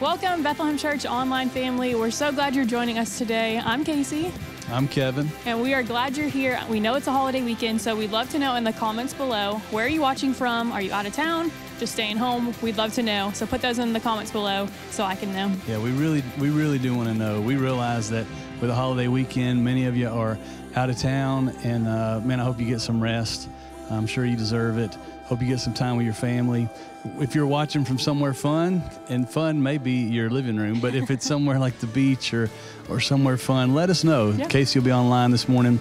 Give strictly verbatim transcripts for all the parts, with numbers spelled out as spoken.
Welcome, Bethlehem Church online family. We're so glad you're joining us today. I'm Casey. I'm Kevin. And we are glad you're here. We know it's a holiday weekend, so we'd love to know in the comments below, where are you watching from? Are you out of town? Just staying home? We'd love to know. So put those in the comments below so I can know. Yeah, we really, we really do want to know. We realize that with a holiday weekend, many of you are out of town, and uh, man, I hope you get some rest. I'm sure you deserve it. Hope you get some time with your family. If you're watching from somewhere fun, and fun may be your living room, but if it's somewhere like the beach or, or somewhere fun, let us know. Yeah. Casey will be online this morning.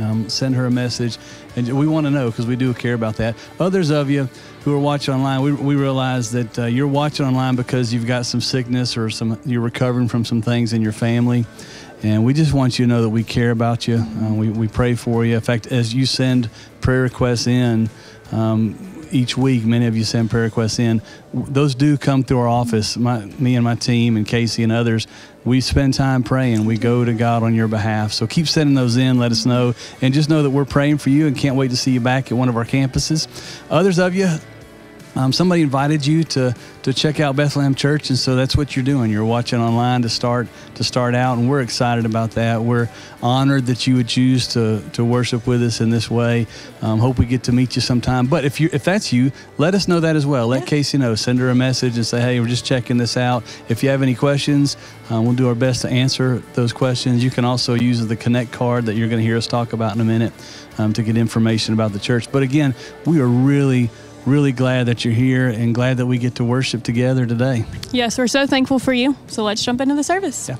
Um, send her a message. And we want to know because we do care about that. Others of you who are watching online, we, we realize that uh, you're watching online because you've got some sickness or some you're recovering from some things in your family. And we just want you to know that we care about you. Uh, we, we pray for you. In fact, as you send prayer requests in, um, each week, many of you send prayer requests in. Those do come through our office. My, me and my team and Casey and others, we spend time praying. We go to God on your behalf. So keep sending those in. Let us know. And just know that we're praying for you and can't wait to see you back at one of our campuses. Others of you, um, somebody invited you to, to check out Bethlehem Church, and so that's what you're doing. You're watching online to start to start out, and we're excited about that. We're honored that you would choose to to worship with us in this way. Um, hope we get to meet you sometime. But if you if that's you, let us know that as well. Let yeah. Casey know. Send her a message and say, hey, we're just checking this out. If you have any questions, um, we'll do our best to answer those questions. You can also use the Connect card that you're going to hear us talk about in a minute um, to get information about the church. But again, we are really Really glad that you're here and glad that we get to worship together today. Yes, we're so thankful for you. So let's jump into the service. Yeah.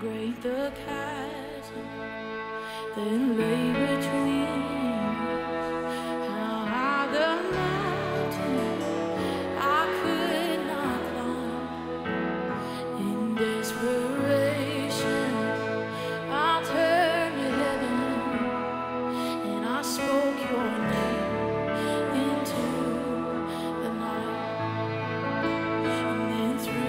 great the chasm that lay between us. How high the mountain I could not climb. In desperation I turned to heaven and I spoke your name into the night. And then through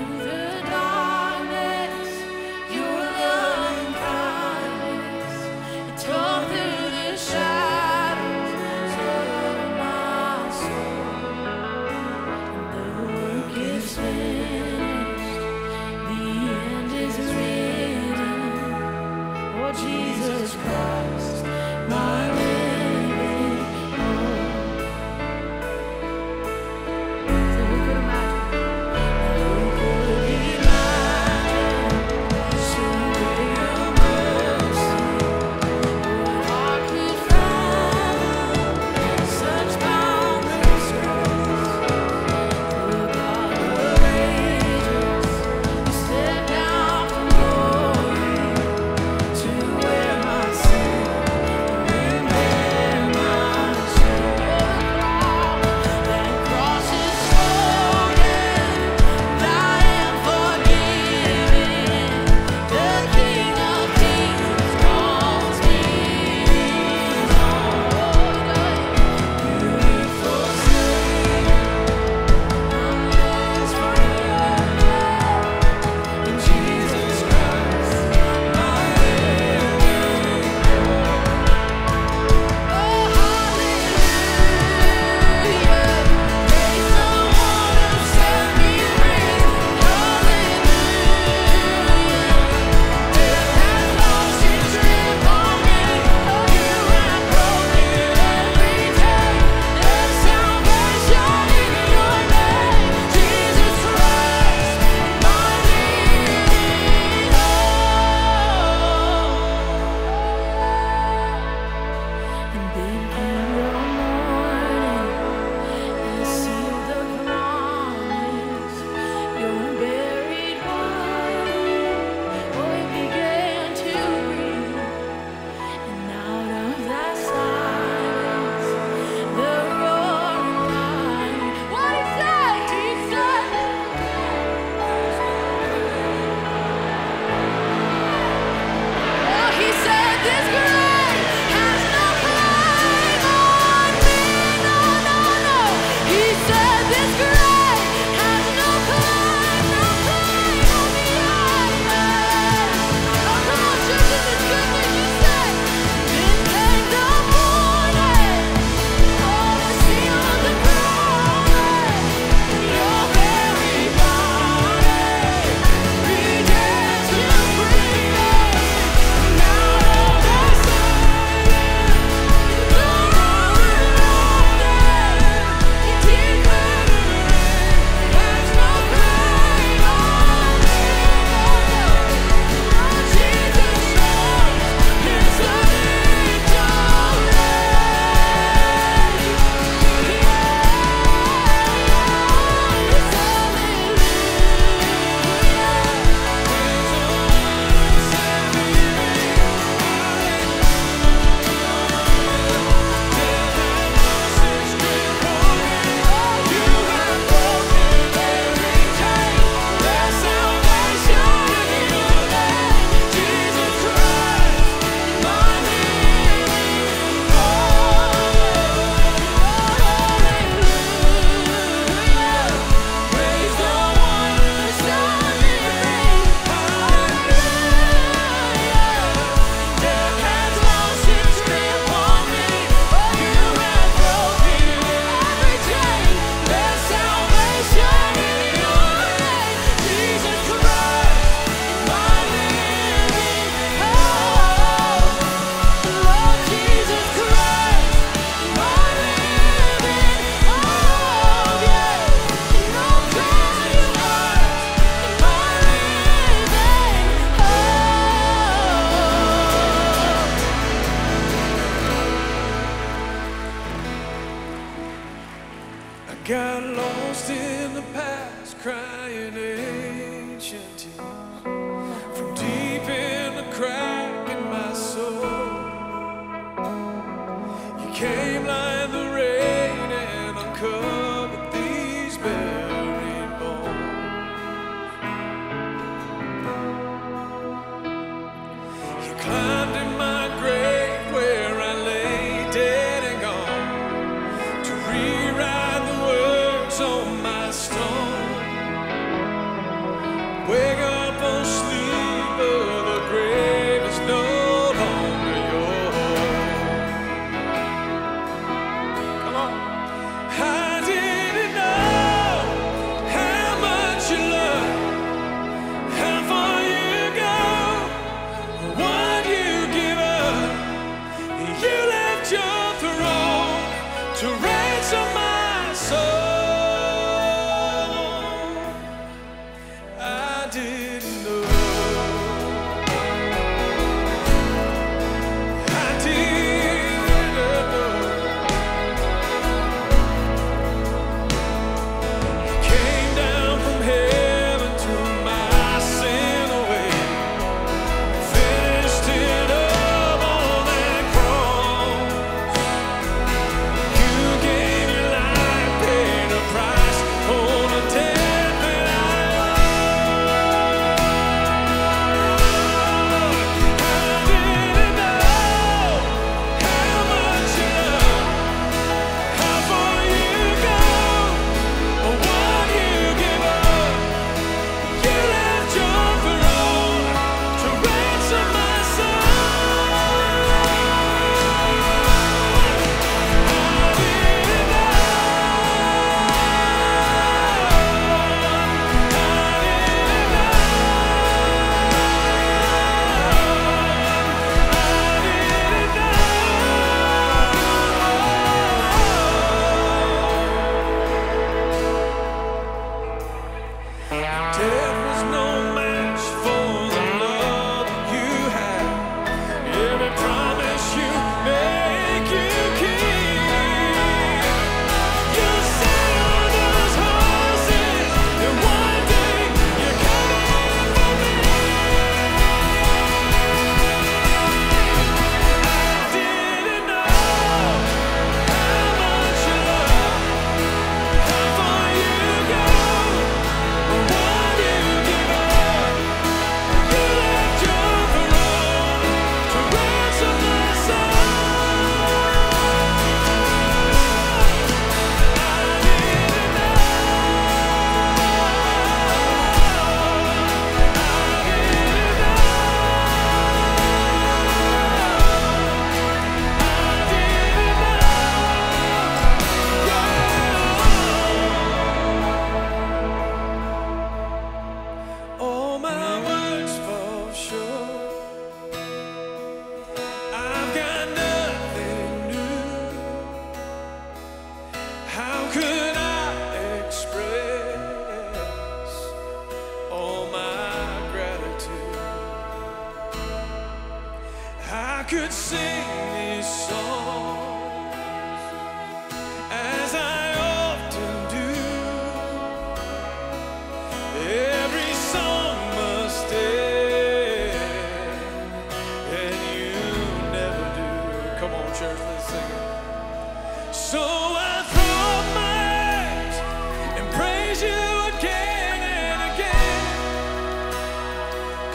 from deep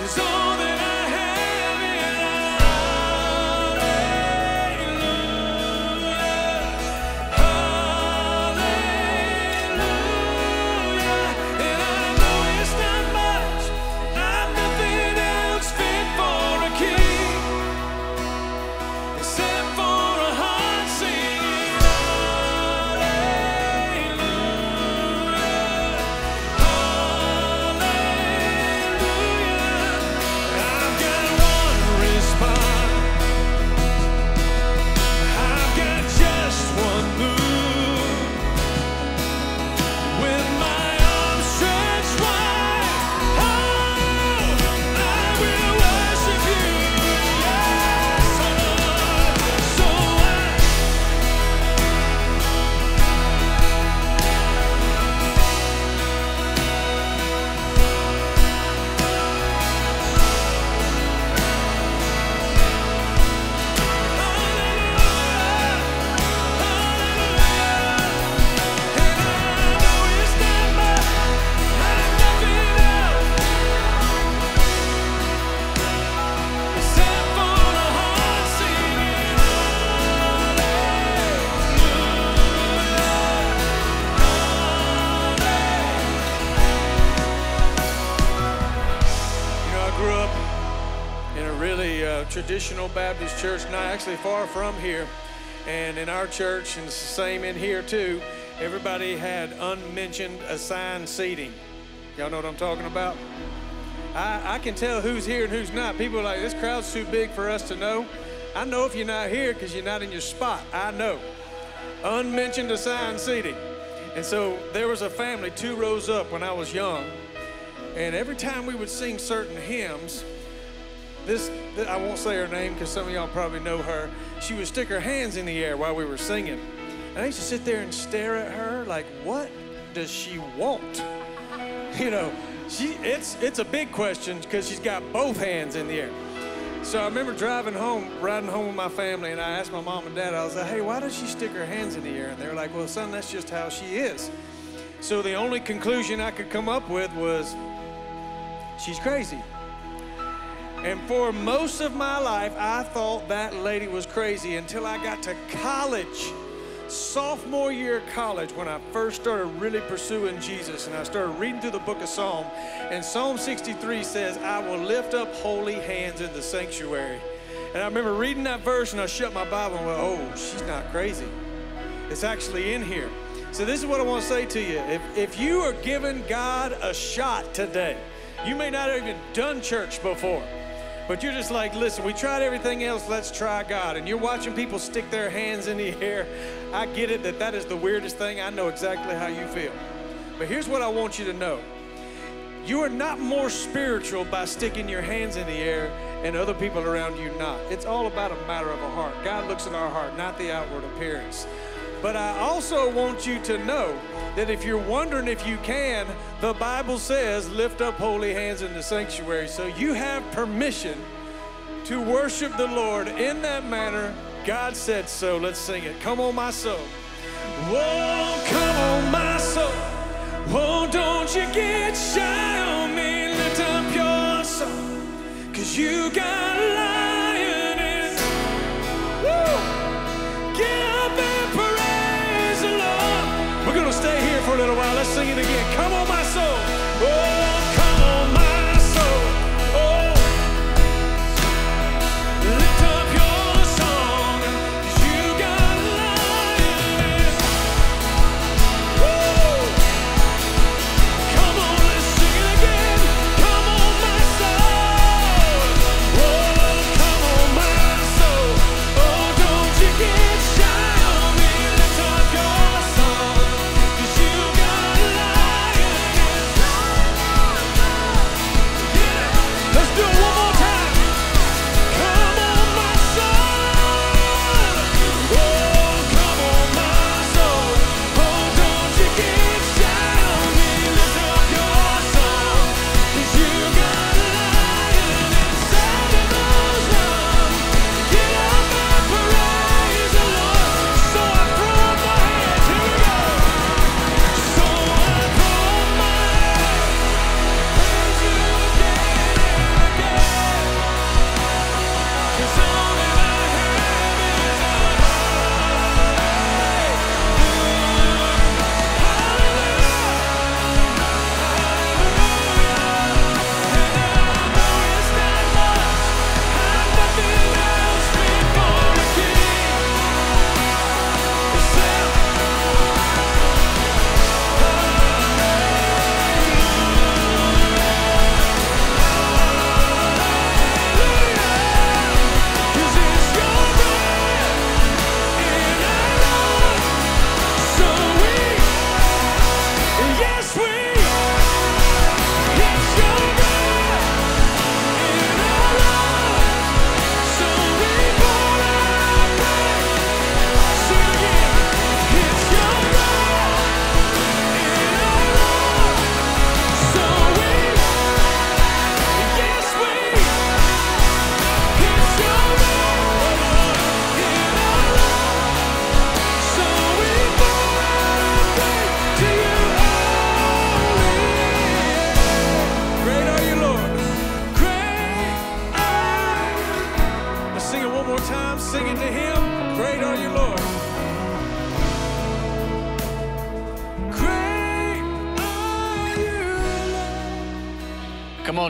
'Cause all that I have in I a traditional Baptist church, not actually far from here. And in our church, and it's the same in here too, everybody had unmentioned assigned seating. Y'all know what I'm talking about? I, I can tell who's here and who's not. People are like, this crowd's too big for us to know. I know if you're not here because you're not in your spot. I know. Unmentioned assigned seating. And so there was a family two rows up when I was young. And every time we would sing certain hymns, this, this I won't say her name because some of y'all probably know her. She would stick her hands in the air while we were singing. And I used to sit there and stare at her like, what does she want? You know, she it's, it's a big question because she's got both hands in the air. So I remember driving home, riding home with my family, and I asked my mom and dad, I was like, hey, why does she stick her hands in the air? And they were like, well, son, that's just how she is. So the only conclusion I could come up with was, she's crazy. And for most of my life, I thought that lady was crazy until I got to college, sophomore year of college, when I first started really pursuing Jesus, and I started reading through the book of Psalm, and Psalm sixty-three says, I will lift up holy hands in the sanctuary. And I remember reading that verse, and I shut my Bible and went, oh, she's not crazy. It's actually in here. So this is what I want to say to you. If, if you are giving God a shot today, you may not have even done church before, but you're just like, listen, we tried everything else, let's try God. And you're watching people stick their hands in the air. I get it that that is the weirdest thing. I know exactly how you feel. But here's what I want you to know. You are not more spiritual by sticking your hands in the air and other people around you not. It's all about a matter of a heart. God looks at our heart, not the outward appearance. But I also want you to know that if you're wondering if you can, the Bible says, lift up holy hands in the sanctuary. So you have permission to worship the Lord in that manner. God said so. Let's sing it. Come on, my soul. Whoa, come on, my soul. Whoa, don't you get shy on me. Lift up your soul, because you got a lion in. Woo! Get up and pray. We're going to stay here for a little while. Let's sing it again. Come on, my soul. Oh, come on, my soul. Oh, lift up your song, 'cause you got a lion in. Woo! Come on, let's sing it again. Come on, my soul. Oh, come on, my soul. Oh, don't you get shy on me. Lift up your song.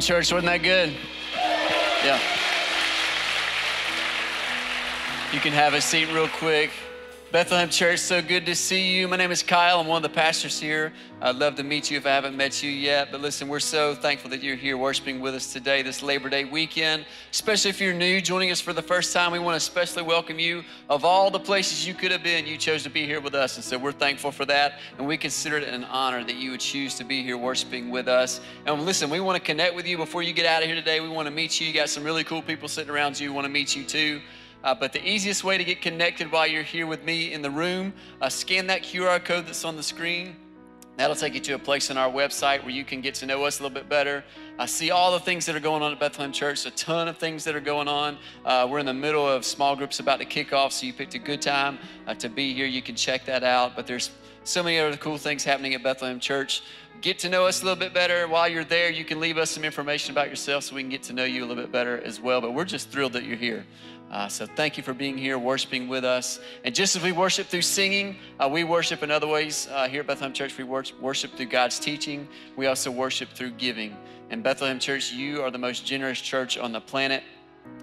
Church, wasn't that good? Yeah. You can have a seat real quick. Bethlehem Church, so good to see you. My name is Kyle. I'm one of the pastors here. I'd love to meet you if I haven't met you yet. But listen, we're so thankful that you're here worshiping with us today, this Labor Day weekend. Especially if you're new, joining us for the first time, we want to especially welcome you. Of all the places you could have been, you chose to be here with us. And so we're thankful for that. And we consider it an honor that you would choose to be here worshiping with us. And listen, we want to connect with you before you get out of here today. We want to meet you. You got some really cool people sitting around you. We want to meet you too. Uh, but the easiest way to get connected while you're here with me in the room, uh, scan that Q R code that's on the screen. That'll take you to a place on our website where you can get to know us a little bit better. I see all the things that are going on at Bethlehem Church, a ton of things that are going on. Uh, we're in the middle of small groups about to kick off, so you picked a good time uh, to be here. You can check that out. But there's so many other cool things happening at Bethlehem Church. Get to know us a little bit better. While you're there, you can leave us some information about yourself so we can get to know you a little bit better as well. But we're just thrilled that you're here. Uh, so thank you for being here, worshiping with us. And just as we worship through singing, uh, we worship in other ways. Uh, here at Bethlehem Church, we worship, worship through God's teaching. We also worship through giving. And Bethlehem Church, you are the most generous church on the planet.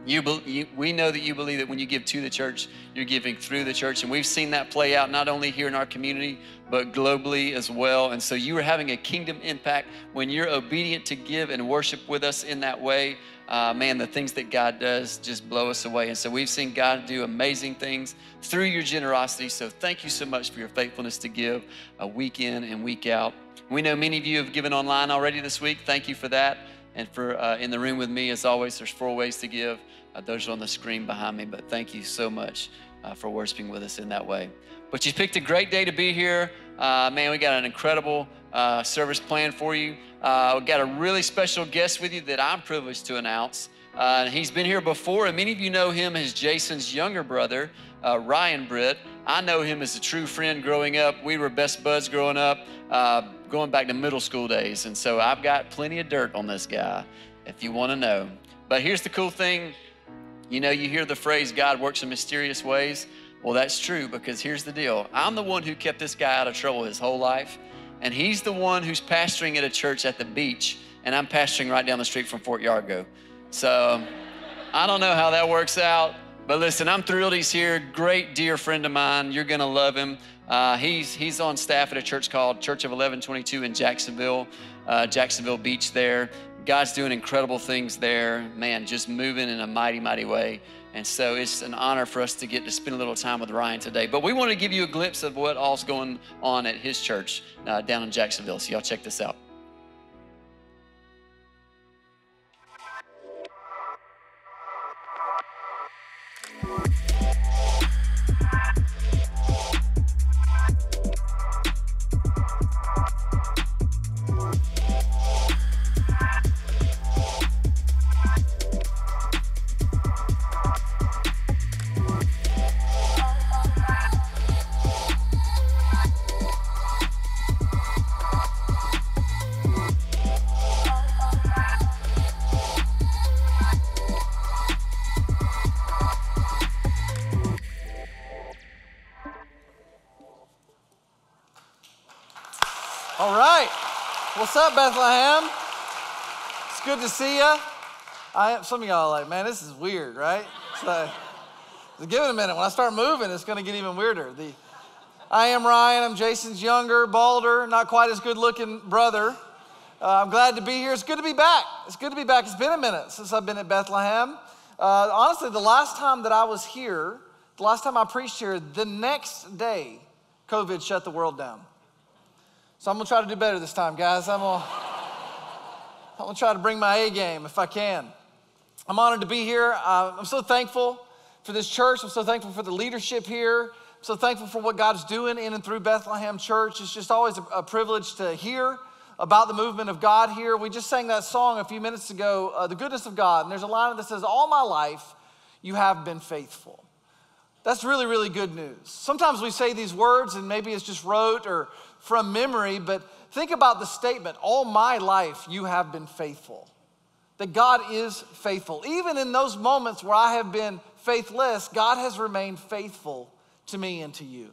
You, you, we know that you believe that when you give to the church, you're giving through the church. And we've seen that play out not only here in our community, but globally as well. And so you are having a kingdom impact when you're obedient to give and worship with us in that way. Uh, man, the things that God does just blow us away. And so we've seen God do amazing things through your generosity. So thank you so much for your faithfulness to give uh, week in and week out. We know many of you have given online already this week. Thank you for that. And for uh, in the room with me, as always, there's four ways to give. Uh, those are on the screen behind me. But thank you so much uh, for worshiping with us in that way. But you picked a great day to be here. Uh, man, we got an incredible uh, service planned for you. Uh, we've got a really special guest with you that I'm privileged to announce. Uh, he's been here before, and many of you know him as Jason's younger brother, uh, Ryan Britt. I know him as a true friend growing up. We were best buds growing up, uh, going back to middle school days. And so I've got plenty of dirt on this guy, if you want to know. But here's the cool thing. You know, you hear the phrase, God works in mysterious ways. Well, that's true, because here's the deal. I'm the one who kept this guy out of trouble his whole life. And he's the one who's pastoring at a church at the beach. And I'm pastoring right down the street from Fort Yargo. So I don't know how that works out. But listen, I'm thrilled he's here. Great dear friend of mine. You're going to love him. Uh, he's, he's on staff at a church called Church of eleven twenty-two in Jacksonville, uh, Jacksonville Beach there. God's doing incredible things there. Man, just moving in a mighty, mighty way. And so it's an honor for us to get to spend a little time with Ryan today. But we want to give you a glimpse of what all's going on at his church uh, down in Jacksonville. So y'all check this out. What's up, Bethlehem? It's good to see you. I, some of y'all are like, man, this is weird, right? So, give it a minute. When I start moving, it's going to get even weirder. The, I am Ryan. I'm Jason's younger, balder, not quite as good-looking brother. Uh, I'm glad to be here. It's good to be back. It's good to be back. It's been a minute since I've been at Bethlehem. Uh, honestly, the last time that I was here, the last time I preached here, the next day, COVID shut the world down. So I'm gonna try to do better this time, guys. I'm gonna, I'm gonna try to bring my A game if I can. I'm honored to be here. Uh, I'm so thankful for this church. I'm so thankful for the leadership here. I'm so thankful for what God's doing in and through Bethlehem Church. It's just always a, a privilege to hear about the movement of God here. We just sang that song a few minutes ago, uh, The Goodness of God. And there's a line that says, all my life, you have been faithful. That's really, really good news. Sometimes we say these words and maybe it's just rote or from memory, but think about the statement, all my life you have been faithful. That God is faithful. Even in those moments where I have been faithless, God has remained faithful to me and to you.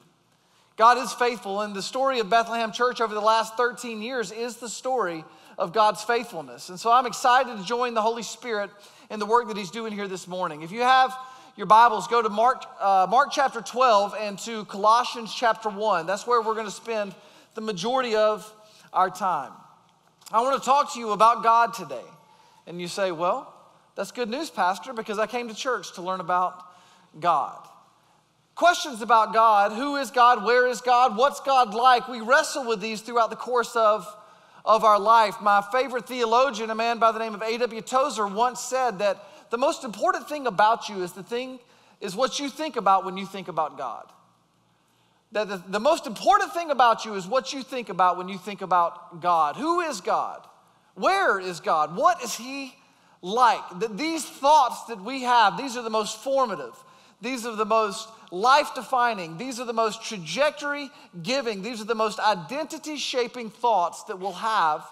God is faithful, and the story of Bethlehem Church over the last thirteen years is the story of God's faithfulness. And so I'm excited to join the Holy Spirit in the work that he's doing here this morning. If you have your Bibles, go to Mark, uh, Mark chapter twelve and to Colossians chapter one. That's where we're going to spend the majority of our time. I want to talk to you about God today. And you say, well, that's good news, Pastor, because I came to church to learn about God. Questions about God, who is God, where is God, what's God like? We wrestle with these throughout the course of, of our life. My favorite theologian, a man by the name of A W Tozer, once said that the most important thing about you is the thing is what you think about when you think about God. That the, the most important thing about you is what you think about when you think about God. Who is God? Where is God? What is He like? That these thoughts that we have, these are the most formative. These are the most life-defining. These are the most trajectory-giving. These are the most identity-shaping thoughts that we'll have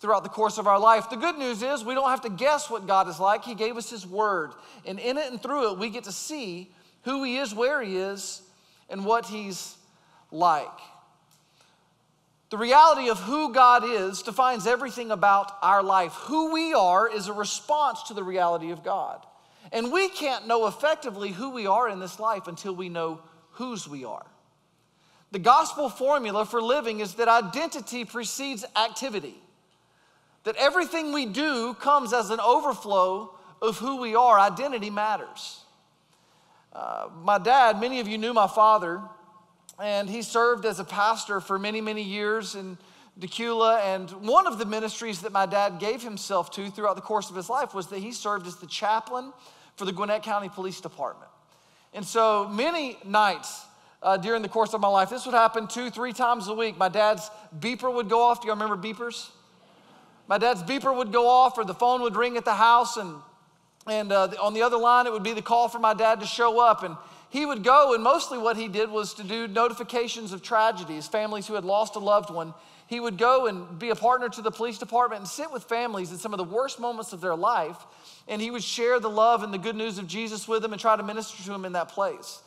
throughout the course of our life. The good news is we don't have to guess what God is like. He gave us His Word. And in it and through it, we get to see who He is, where He is, and what He's like. The reality of who God is defines everything about our life. Who we are is a response to the reality of God. And we can't know effectively who we are in this life until we know whose we are. The gospel formula for living is that identity precedes activity. That everything we do comes as an overflow of who we are. Identity matters. Uh, my dad, many of you knew my father, and he served as a pastor for many, many years in Decula. And one of the ministries that my dad gave himself to throughout the course of his life was that he served as the chaplain for the Gwinnett County Police Department. And so many nights uh, during the course of my life, this would happen two, three times a week. My dad's beeper would go off. Do y'all remember beepers? My dad's beeper would go off, or the phone would ring at the house. And, and uh, on the other line, it would be the call for my dad to show up. And he would go, and mostly what he did was to do notifications of tragedies, families who had lost a loved one. He would go and be a partner to the police department and sit with families in some of the worst moments of their life, and he would share the love and the good news of Jesus with them and try to minister to them in that place.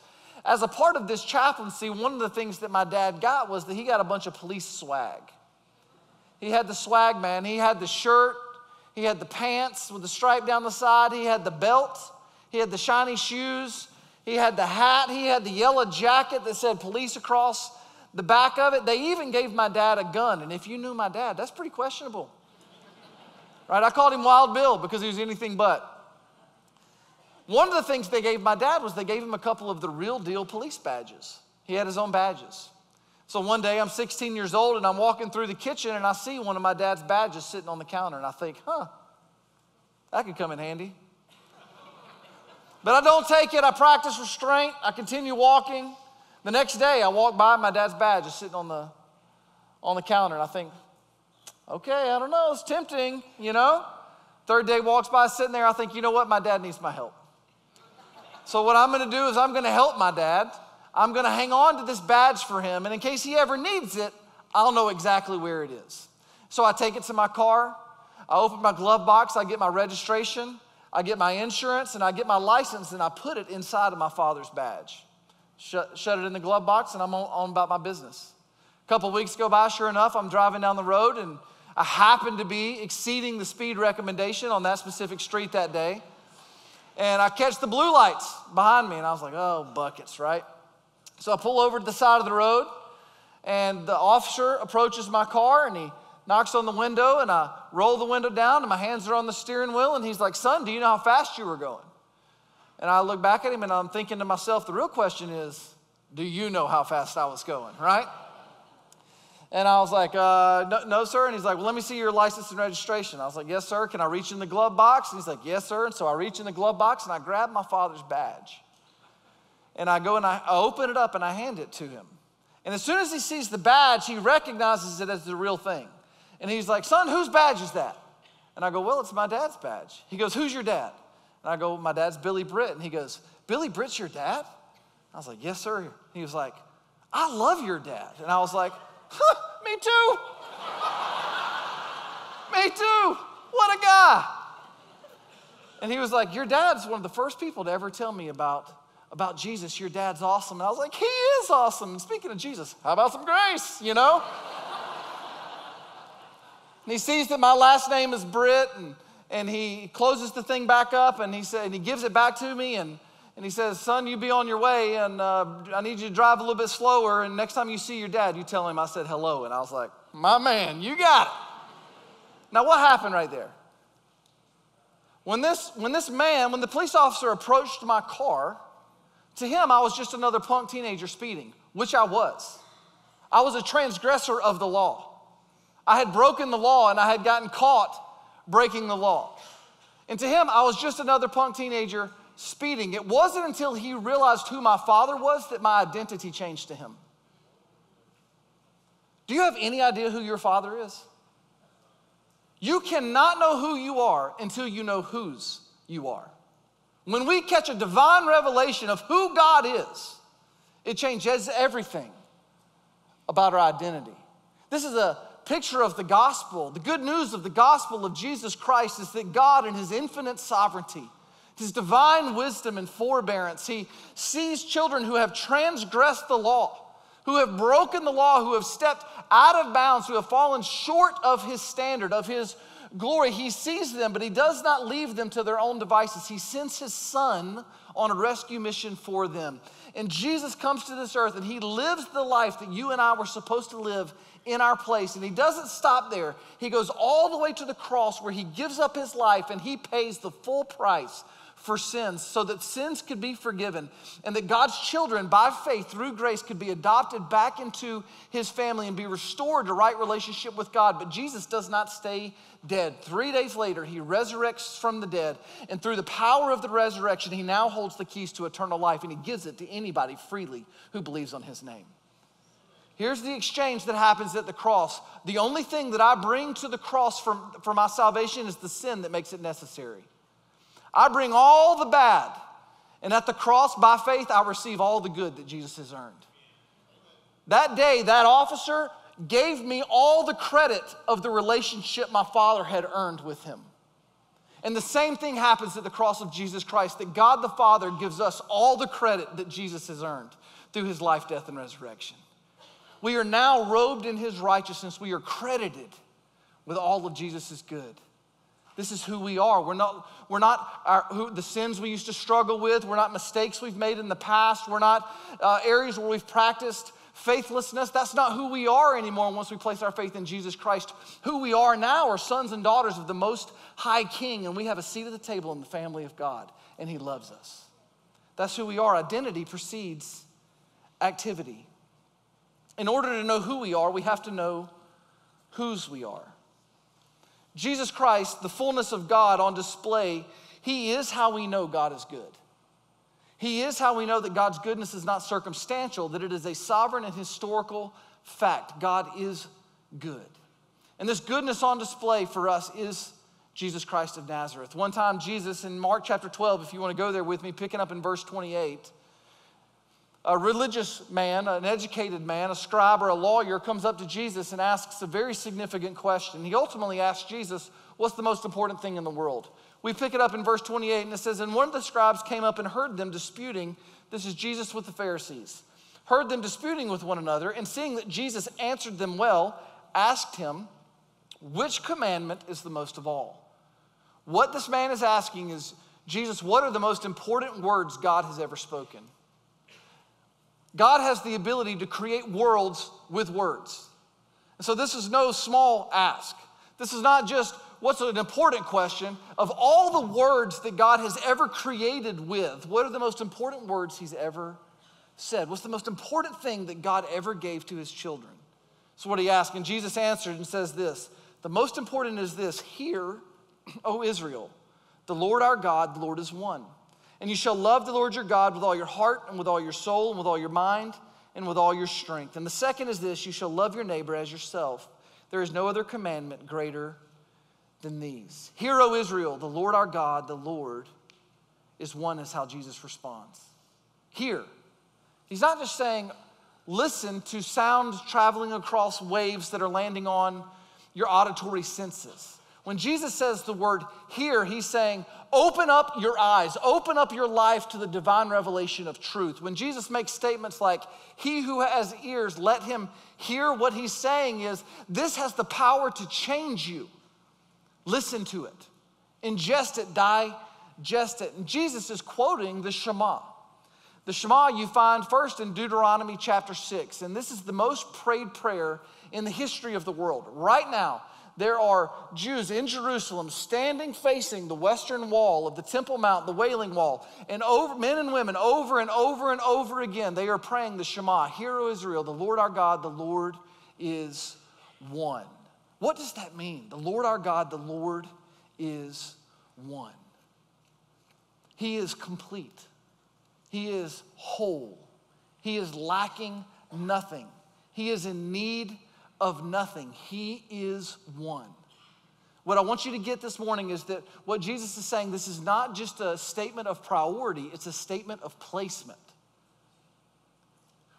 As a part of this chaplaincy, one of the things that my dad got was that he got a bunch of police swag. He had the swag, man. He had the shirt. He had the pants with the stripe down the side. He had the belt. He had the shiny shoes. He had the hat. He had the yellow jacket that said police across the back of it. They even gave my dad a gun. And if you knew my dad, that's pretty questionable. Right? I called him Wild Bill because he was anything but. One of the things they gave my dad was they gave him a couple of the real deal police badges. He had his own badges. So one day I'm sixteen years old and I'm walking through the kitchen and I see one of my dad's badges sitting on the counter and I think, huh, that could come in handy. But I don't take it. I practice restraint. I continue walking. The next day, I walk by and my dad's badge is sitting on the, on the counter. And I think, okay, I don't know. It's tempting, you know. Third day walks by, sitting there. I think, you know what? My dad needs my help. So what I'm going to do is I'm going to help my dad. I'm going to hang on to this badge for him. And in case he ever needs it, I'll know exactly where it is. So I take it to my car. I open my glove box. I get my registration. I get my insurance, and I get my license, and I put it inside of my father's badge. Shut, shut it in the glove box, and I'm on, on about my business. A couple weeks go by, sure enough, I'm driving down the road, and I happen to be exceeding the speed recommendation on that specific street that day. And I catch the blue lights behind me, and I was like, oh, buckets, right? So I pull over to the side of the road, and the officer approaches my car, and he knocks on the window, and I roll the window down, and my hands are on the steering wheel, and he's like, son, do you know how fast you were going? And I look back at him, and I'm thinking to myself, the real question is, do you know how fast I was going, right? And I was like, uh, no, no, sir. And he's like, well, let me see your license and registration. I was like, yes, sir. Can I reach in the glove box? And he's like, yes, sir. And so I reach in the glove box, and I grab my father's badge. And I go, and I open it up, and I hand it to him. And as soon as he sees the badge, he recognizes it as the real thing. And he's like, son, whose badge is that? And I go, well, it's my dad's badge. He goes, who's your dad? And I go, my dad's Billy Britt. And he goes, Billy Britt's your dad? I was like, yes, sir. And he was like, I love your dad. And I was like, huh, me too. Me too. What a guy. And he was like, your dad's one of the first people to ever tell me about, about Jesus. Your dad's awesome. And I was like, he is awesome. And speaking of Jesus, how about some grace, you know? And he sees that my last name is Britt, and, and he closes the thing back up, and he, said, and he gives it back to me, and, and he says, son, you be on your way, and uh, I need you to drive a little bit slower, and next time you see your dad, you tell him I said hello. And I was like, my man, you got it. Now, what happened right there? When this, when this man, when the police officer approached my car, to him, I was just another punk teenager speeding, which I was. I was a transgressor of the law. I had broken the law, and I had gotten caught breaking the law. And to him, I was just another punk teenager speeding. It wasn't until he realized who my father was that my identity changed to him. Do you have any idea who your father is? You cannot know who you are until you know whose you are. When we catch a divine revelation of who God is, it changes everything about our identity. This is a picture of the gospel. The good news of the gospel of Jesus Christ is that God, in his infinite sovereignty, his divine wisdom and forbearance, he sees children who have transgressed the law, who have broken the law, who have stepped out of bounds, who have fallen short of his standard, of his glory. He sees them, but he does not leave them to their own devices. He sends his son on a rescue mission for them. And Jesus comes to this earth, and he lives the life that you and I were supposed to live in our place. And he doesn't stop there. He goes all the way to the cross, where he gives up his life, and he pays the full price for sins, so that sins could be forgiven, and that God's children, by faith, through grace, could be adopted back into his family and be restored to right relationship with God. But Jesus does not stay dead. Three days later, he resurrects from the dead, and through the power of the resurrection, he now holds the keys to eternal life, and he gives it to anybody freely who believes on his name. Here's the exchange that happens at the cross. The only thing that I bring to the cross for, for my salvation is the sin that makes it necessary. I bring all the bad, and at the cross, by faith, I receive all the good that Jesus has earned. That day, that officer gave me all the credit of the relationship my father had earned with him. And the same thing happens at the cross of Jesus Christ, that God the Father gives us all the credit that Jesus has earned through his life, death, and resurrection. We are now robed in his righteousness. We are credited with all of Jesus' good. This is who we are. We're not, we're not our, who, the sins we used to struggle with. We're not mistakes we've made in the past. We're not uh, areas where we've practiced faithlessness. That's not who we are anymore once we place our faith in Jesus Christ. Who we are now are sons and daughters of the Most High King, and we have a seat at the table in the family of God, and he loves us. That's who we are. Identity precedes activity. In order to know who we are, we have to know whose we are. Jesus Christ, the fullness of God on display, he is how we know God is good. He is how we know that God's goodness is not circumstantial, that it is a sovereign and historical fact. God is good. And this goodness on display for us is Jesus Christ of Nazareth. One time Jesus, in Mark chapter twelve, if you want to go there with me, picking up in verse twenty-eight, a religious man, an educated man, a scribe or a lawyer comes up to Jesus and asks a very significant question. He ultimately asks Jesus, what's the most important thing in the world? We pick it up in verse twenty-eight, and it says, and one of the scribes came up and heard them disputing. This is Jesus with the Pharisees. Heard them disputing with one another, and seeing that Jesus answered them well, asked him, which commandment is the most of all? What this man is asking is, Jesus, what are the most important words God has ever spoken? God has the ability to create worlds with words. And so this is no small ask. This is not just what's an important question. Of all the words that God has ever created with, what are the most important words he's ever said? What's the most important thing that God ever gave to his children? So what he asked, and Jesus answered and says this, the most important is this, hear, O Israel, the Lord our God, the Lord is one. And you shall love the Lord your God with all your heart and with all your soul and with all your mind and with all your strength. And the second is this, you shall love your neighbor as yourself. There is no other commandment greater than these. Hear, O Israel, the Lord our God, the Lord is one, is how Jesus responds. Hear. He's not just saying, listen to sound traveling across waves that are landing on your auditory senses. When Jesus says the word hear, he's saying, open up your eyes, open up your life to the divine revelation of truth. When Jesus makes statements like, he who has ears, let him hear, what he's saying is, this has the power to change you. Listen to it, ingest it, digest just it. And Jesus is quoting the Shema. The Shema you find first in Deuteronomy chapter six, and this is the most prayed prayer in the history of the world. Right now, there are Jews in Jerusalem standing facing the western wall of the Temple Mount, the Wailing Wall, and over, men and women over and over and over again, they are praying the Shema, Hear, O Israel, the Lord our God, the Lord is one. What does that mean? The Lord our God, the Lord is one. He is complete. He is whole. He is lacking nothing. He is in need of nothing. He is one. What I want you to get this morning is that what Jesus is saying, this is not just a statement of priority, it's a statement of placement.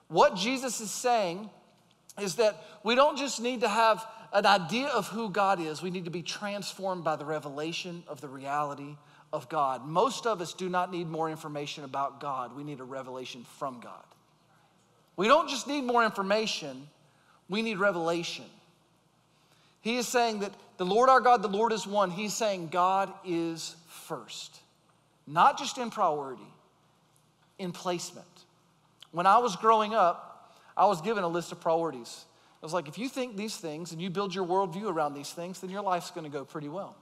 What Jesus is saying is that we don't just need to have an idea of who God is, we need to be transformed by the revelation of the reality of God. Most of us do not need more information about God, we need a revelation from God. We don't just need more information, we need revelation. He is saying that the Lord our God, the Lord is one. He's saying God is first. Not just in priority, in placement. When I was growing up, I was given a list of priorities. I was like, if you think these things and you build your worldview around these things, then your life's gonna go pretty well.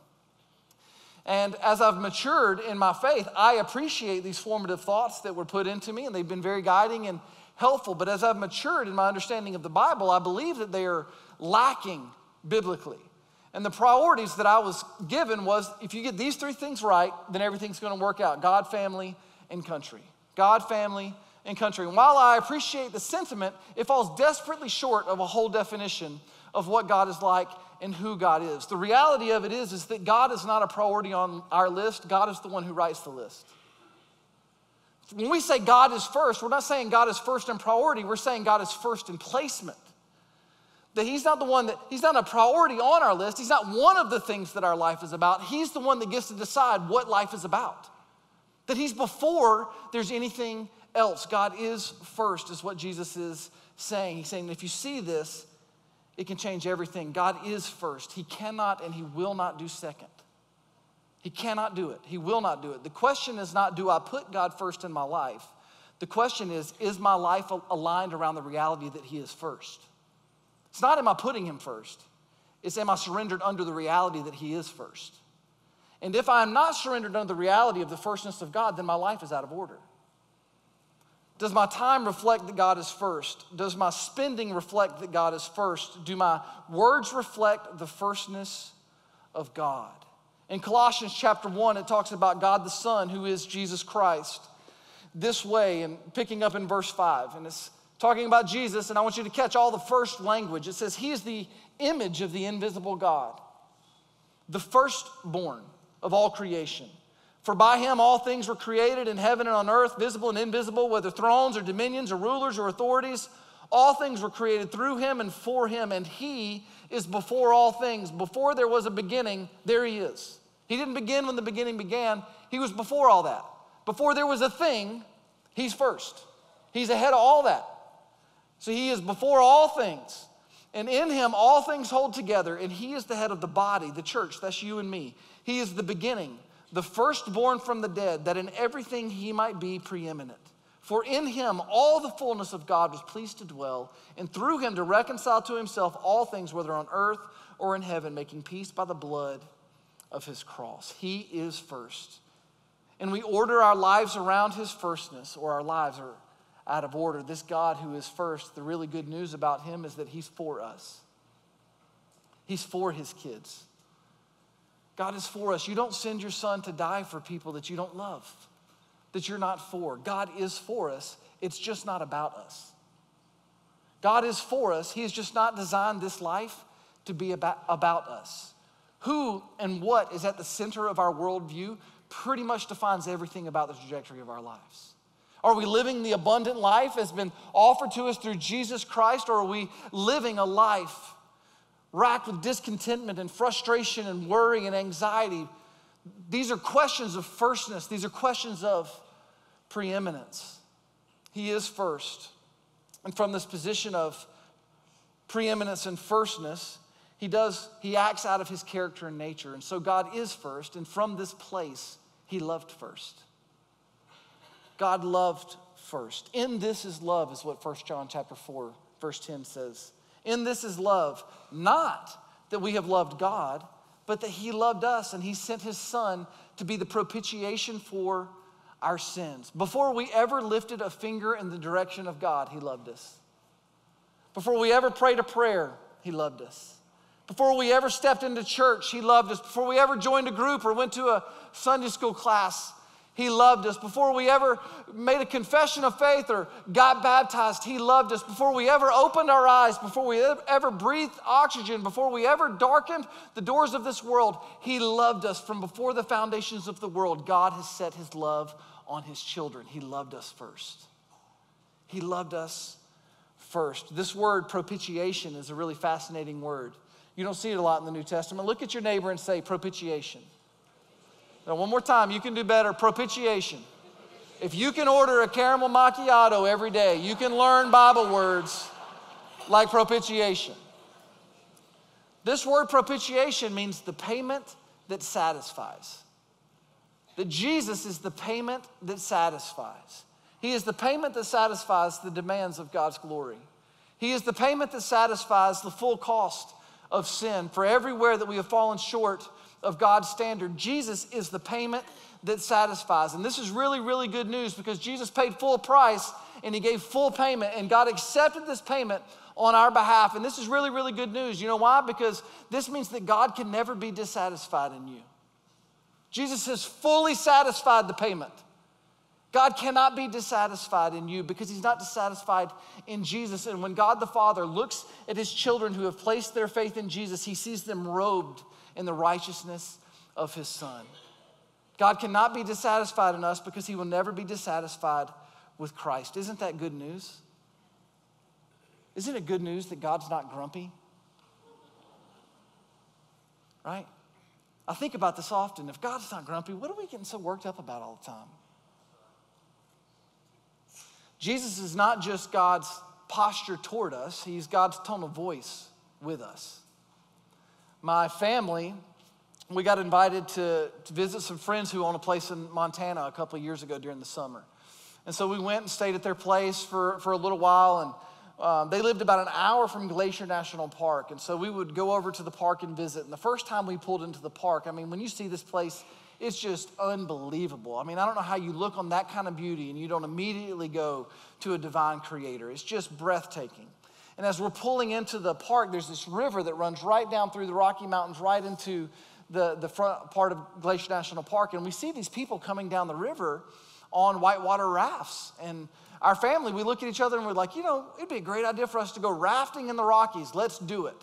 And as I've matured in my faith, I appreciate these formative thoughts that were put into me, and they've been very guiding and helpful, but as I've matured in my understanding of the Bible, I believe that they are lacking biblically. And the priorities that I was given was, if you get these three things right, then everything's gonna work out. God, family, and country. God, family, and country. And while I appreciate the sentiment, it falls desperately short of a whole definition of what God is like and who God is. The reality of it is, is that God is not a priority on our list. God is the one who writes the list. When we say God is first, we're not saying God is first in priority. We're saying God is first in placement. That he's not the one that, he's not a priority on our list. He's not one of the things that our life is about. He's the one that gets to decide what life is about. That he's before there's anything else. God is first is what Jesus is saying. He's saying if you see this, it can change everything. God is first. He cannot and he will not do second. He cannot do it. He will not do it. The question is not, do I put God first in my life? The question is, is my life aligned around the reality that he is first? It's not, am I putting him first? It's, am I surrendered under the reality that he is first? And if I'm not surrendered under the reality of the firstness of God, then my life is out of order. Does my time reflect that God is first? Does my spending reflect that God is first? Do my words reflect the firstness of God? In Colossians chapter one, it talks about God the Son, who is Jesus Christ, this way, and picking up in verse five. And it's talking about Jesus, and I want you to catch all the first language. It says, he is the image of the invisible God, the firstborn of all creation. For by him all things were created in heaven and on earth, visible and invisible, whether thrones or dominions or rulers or authorities. All things were created through him and for him, and he is before all things. Before there was a beginning, there he is. He didn't begin when the beginning began. He was before all that. Before there was a thing, he's first. He's ahead of all that. So he is before all things. And in him, all things hold together. And he is the head of the body, the church. That's you and me. He is the beginning, the firstborn from the dead, that in everything he might be preeminent. For in him, all the fullness of God was pleased to dwell. And through him, to reconcile to himself all things, whether on earth or in heaven, making peace by the blood of his cross. He is first. And we order our lives around his firstness, or our lives are out of order. This God who is first, the really good news about him is that he's for us. He's for his kids. God is for us. You don't send your son to die for people that you don't love, that you're not for. God is for us. It's just not about us. God is for us. He has just not designed this life to be about, about us. Who and what is at the center of our worldview pretty much defines everything about the trajectory of our lives. Are we living the abundant life that's been offered to us through Jesus Christ, or are we living a life racked with discontentment and frustration and worry and anxiety? These are questions of firstness. These are questions of preeminence. He is first. And from this position of preeminence and firstness, He does, he acts out of his character and nature. And so God is first, and from this place, He loved first. God loved first. In this is love, is what First John chapter four, verse ten says. In this is love, not that we have loved God, but that he loved us and he sent his son to be the propitiation for our sins. Before we ever lifted a finger in the direction of God, he loved us. Before we ever prayed a prayer, he loved us. Before we ever stepped into church, he loved us. Before we ever joined a group or went to a Sunday school class, he loved us. Before we ever made a confession of faith or got baptized, he loved us. Before we ever opened our eyes, before we ever breathed oxygen, before we ever darkened the doors of this world, he loved us. From before the foundations of the world, God has set his love on his children. He loved us first. He loved us first. This word propitiation is a really fascinating word. You don't see it a lot in the New Testament. Look at your neighbor and say propitiation. Now, one more time, you can do better. Propitiation. If you can order a caramel macchiato every day, you can learn Bible words like propitiation. This word propitiation means the payment that satisfies. That Jesus is the payment that satisfies. He is the payment that satisfies the demands of God's glory. He is the payment that satisfies the full cost of sin, for everywhere that we have fallen short of God's standard, Jesus is the payment that satisfies. And this is really, really good news, because Jesus paid full price and he gave full payment, and God accepted this payment on our behalf. And this is really, really good news. You know why? Because this means that God can never be dissatisfied in you. Jesus has fully satisfied the payment. God cannot be dissatisfied in you because he's not dissatisfied in Jesus. And when God the Father looks at his children who have placed their faith in Jesus, he sees them robed in the righteousness of his son. God cannot be dissatisfied in us because he will never be dissatisfied with Christ. Isn't that good news? Isn't it good news that God's not grumpy? Right? I think about this often. If God's not grumpy, what are we getting so worked up about all the time? Jesus is not just God's posture toward us, he's God's tone of voice with us. My family, we got invited to, to visit some friends who own a place in Montana a couple of years ago during the summer. And so we went and stayed at their place for, for a little while, and um, they lived about an hour from Glacier National Park. And so we would go over to the park and visit. And the first time we pulled into the park, I mean, when you see this place, it's just unbelievable. I mean, I don't know how you look on that kind of beauty and you don't immediately go to a divine creator. It's just breathtaking. And as we're pulling into the park, there's this river that runs right down through the Rocky Mountains, right into the, the front part of Glacier National Park. And we see these people coming down the river on whitewater rafts. And our family, we look at each other and we're like, you know, it'd be a great idea for us to go rafting in the Rockies. Let's do it.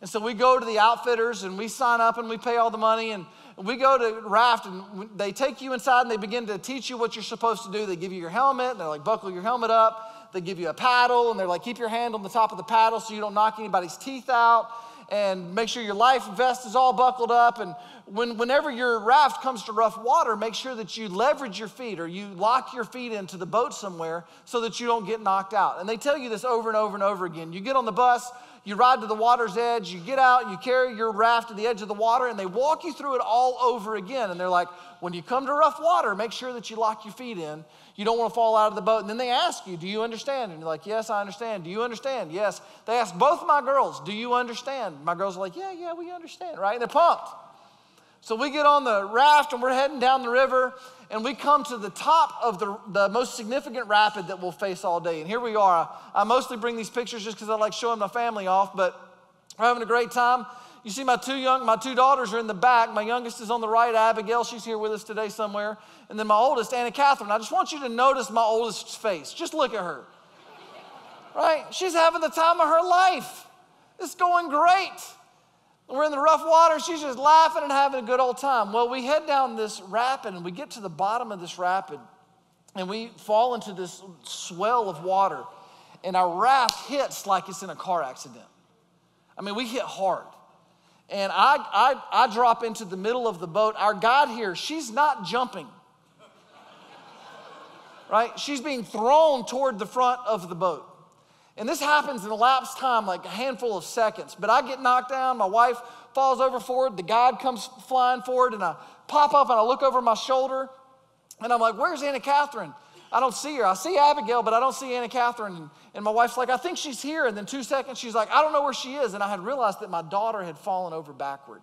And so we go to the outfitters and we sign up and we pay all the money, and we go to raft, and they take you inside and they begin to teach you what you're supposed to do. They give you your helmet, and they're like, buckle your helmet up. They give you a paddle, and they're like, keep your hand on the top of the paddle so you don't knock anybody's teeth out, and make sure your life vest is all buckled up. And when, whenever your raft comes to rough water, make sure that you leverage your feet or you lock your feet into the boat somewhere so that you don't get knocked out. And they tell you this over and over and over again. You get on the bus, you ride to the water's edge, you get out, you carry your raft to the edge of the water, and they walk you through it all over again. And they're like, when you come to rough water, make sure that you lock your feet in. You don't want to fall out of the boat. And then they ask you, do you understand? And you're like, yes, I understand. Do you understand? Yes. They ask both my girls, do you understand? My girls are like, yeah, yeah, we understand, right? And they're pumped. So we get on the raft and we're heading down the river, and we come to the top of the, the most significant rapid that we'll face all day. And here we are. I, I mostly bring these pictures just because I like showing my family off, but we're having a great time. You see my two young, my two daughters are in the back. My youngest is on the right, Abigail. She's here with us today somewhere. And then my oldest, Anna Catherine. I just want you to notice my oldest's face. Just look at her, right? She's having the time of her life. It's going great. We're in the rough water. She's just laughing and having a good old time. Well, we head down this rapid, and we get to the bottom of this rapid, and we fall into this swell of water, and our raft hits like it's in a car accident. I mean, we hit hard. And I, I, I drop into the middle of the boat. Our guide here, she's not jumping, right? She's being thrown toward the front of the boat. And this happens in elapsed time, like a handful of seconds. But I get knocked down, my wife falls over forward, the guide comes flying forward, and I pop up and I look over my shoulder, and I'm like, where's Anna Catherine? I don't see her. I see Abigail, but I don't see Anna Catherine. And my wife's like, I think she's here. And then two seconds, she's like, I don't know where she is. And I had realized that my daughter had fallen over backward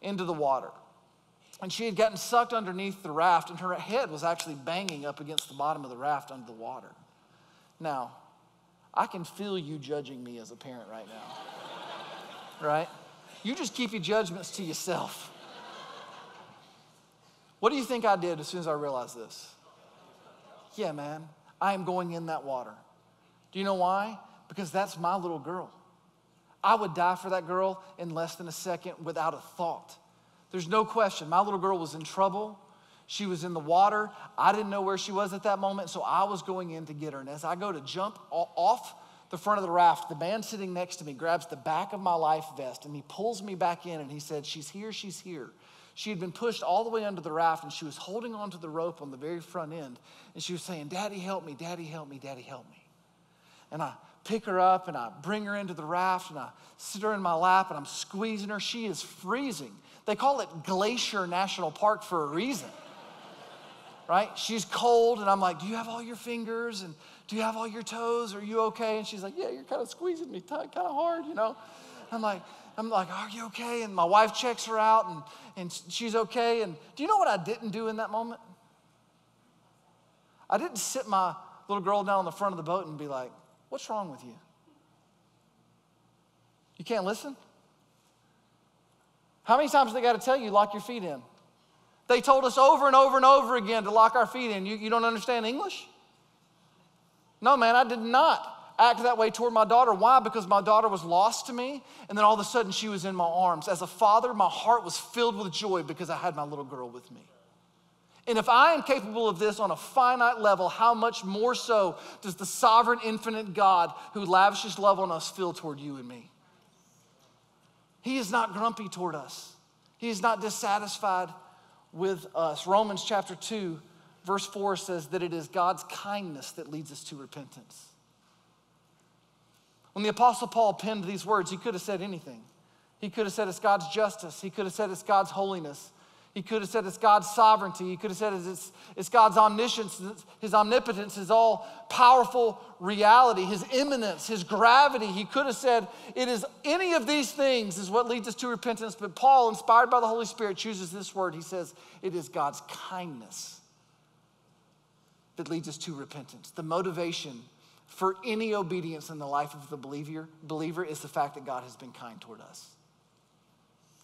into the water. And she had gotten sucked underneath the raft, and her head was actually banging up against the bottom of the raft under the water. Now, I can feel you judging me as a parent right now, right? You just keep your judgments to yourself. What do you think I did as soon as I realized this? Yeah, man, I am going in that water. Do you know why? Because that's my little girl. I would die for that girl in less than a second without a thought. There's no question. My little girl was in trouble. She was in the water. I didn't know where she was at that moment, so I was going in to get her. And as I go to jump off the front of the raft, the man sitting next to me grabs the back of my life vest, and he pulls me back in, and he said, she's here, she's here. She had been pushed all the way under the raft, and she was holding onto the rope on the very front end, and she was saying, Daddy, help me, Daddy, help me, Daddy, help me. And I pick her up, and I bring her into the raft, and I sit her in my lap, and I'm squeezing her. She is freezing. They call it Glacier National Park for a reason, right? She's cold, and I'm like, do you have all your fingers, and do you have all your toes? Are you okay? And she's like, yeah, you're kind of squeezing me kind of hard, you know? I'm like, I'm like, are you okay? And my wife checks her out, and, and she's okay. And do you know what I didn't do in that moment? I didn't sit my little girl down on the front of the boat and be like, what's wrong with you? You can't listen? How many times do they got to tell you, lock your feet in? They told us over and over and over again to lock our feet in. You, you don't understand English? No, man, I did not act that way toward my daughter. Why? Because my daughter was lost to me, and then all of a sudden she was in my arms. As a father, my heart was filled with joy because I had my little girl with me. And if I am capable of this on a finite level, how much more so does the sovereign, infinite God who lavishes love on us feel toward you and me? He is not grumpy toward us. He is not dissatisfied with us. Romans chapter two, verse four says that it is God's kindness that leads us to repentance. When the Apostle Paul penned these words, he could have said anything. He could have said it's God's justice. He could have said it's God's holiness. He could have said it's God's sovereignty. He could have said it's, it's God's omniscience, his omnipotence, his all-powerful reality, his imminence, his gravity. He could have said it is any of these things is what leads us to repentance. But Paul, inspired by the Holy Spirit, chooses this word. He says it is God's kindness that leads us to repentance. The motivation for any obedience in the life of the believer, believer is the fact that God has been kind toward us.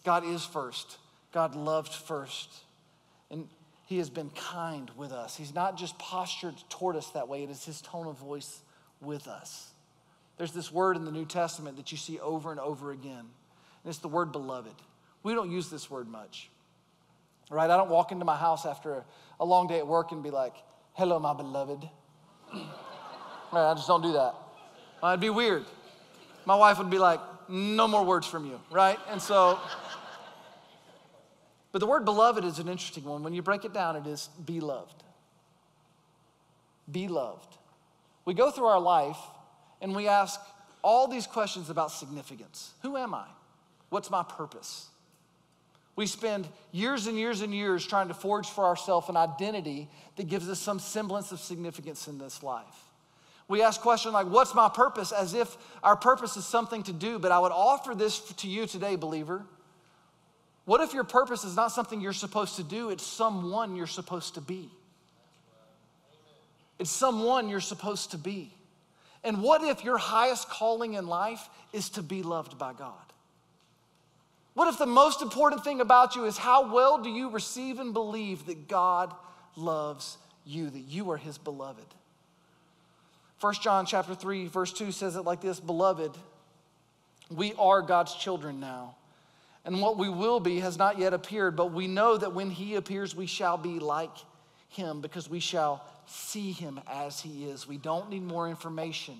God is first. God loved first, and he has been kind with us. He's not just postured toward us that way. It is his tone of voice with us. There's this word in the New Testament that you see over and over again, and it's the word beloved. We don't use this word much, right? I don't walk into my house after a, a long day at work and be like, hello, my beloved. Right, I just don't do that. Well, it'd be weird. My wife would be like, no more words from you, right? And so... But the word beloved is an interesting one. When you break it down, it is beloved. Beloved. We go through our life and we ask all these questions about significance. Who am I? What's my purpose? We spend years and years and years trying to forge for ourselves an identity that gives us some semblance of significance in this life. We ask questions like, what's my purpose? As if our purpose is something to do. But I would offer this to you today, believer. What if your purpose is not something you're supposed to do, it's someone you're supposed to be? It's someone you're supposed to be. And what if your highest calling in life is to be loved by God? What if the most important thing about you is how well do you receive and believe that God loves you, that you are his beloved? First John chapter three, verse two says it like this, beloved, we are God's children now. And what we will be has not yet appeared, but we know that when he appears, we shall be like him because we shall see him as he is. We don't need more information.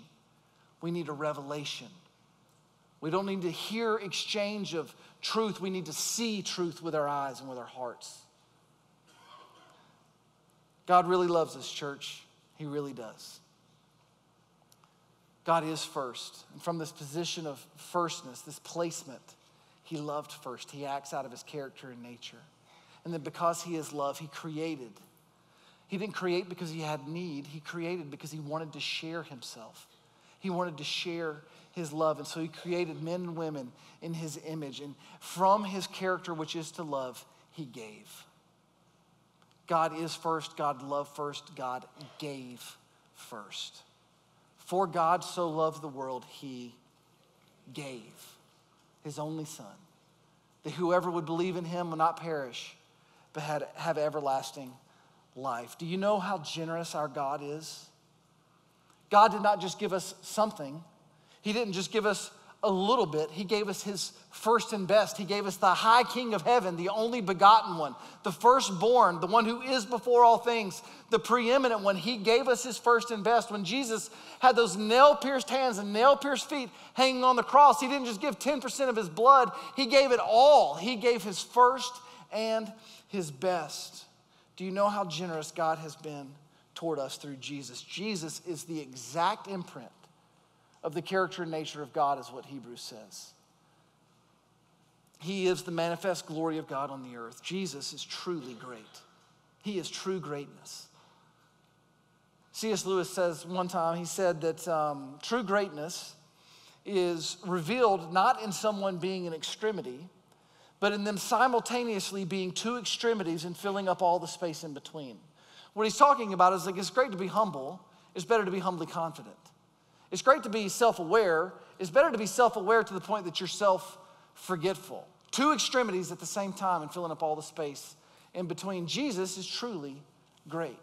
We need a revelation. We don't need to hear exchange of truth. We need to see truth with our eyes and with our hearts. God really loves us, church. He really does. God is first. And from this position of firstness, this placement, he loved first. He acts out of his character and nature. And then because he is love, he created. He didn't create because he had need. He created because he wanted to share himself. He wanted to share his love. And so he created men and women in his image. And from his character, which is to love, he gave. God is first. God loved first. God gave first. For God so loved the world, he gave his only son, that whoever would believe in him would not perish, but had, have everlasting life. Do you know how generous our God is? God did not just give us something. He didn't just give us a little bit. He gave us his first and best. He gave us the high King of heaven, the only begotten one, the firstborn, the one who is before all things, the preeminent one. He gave us his first and best. When Jesus had those nail-pierced hands and nail-pierced feet hanging on the cross, he didn't just give ten percent of his blood. He gave it all. He gave his first and his best. Do you know how generous God has been toward us through Jesus? Jesus is the exact imprint of the character and nature of God, is what Hebrews says. He is the manifest glory of God on the earth. Jesus is truly great. He is true greatness. C S Lewis says one time, he said that um, true greatness is revealed not in someone being an extremity, but in them simultaneously being two extremities and filling up all the space in between. What he's talking about is, like, it's great to be humble. It's better to be humbly confident. It's great to be self-aware. It's better to be self-aware to the point that you're self-forgetful. Two extremities at the same time and filling up all the space in between. Jesus is truly great.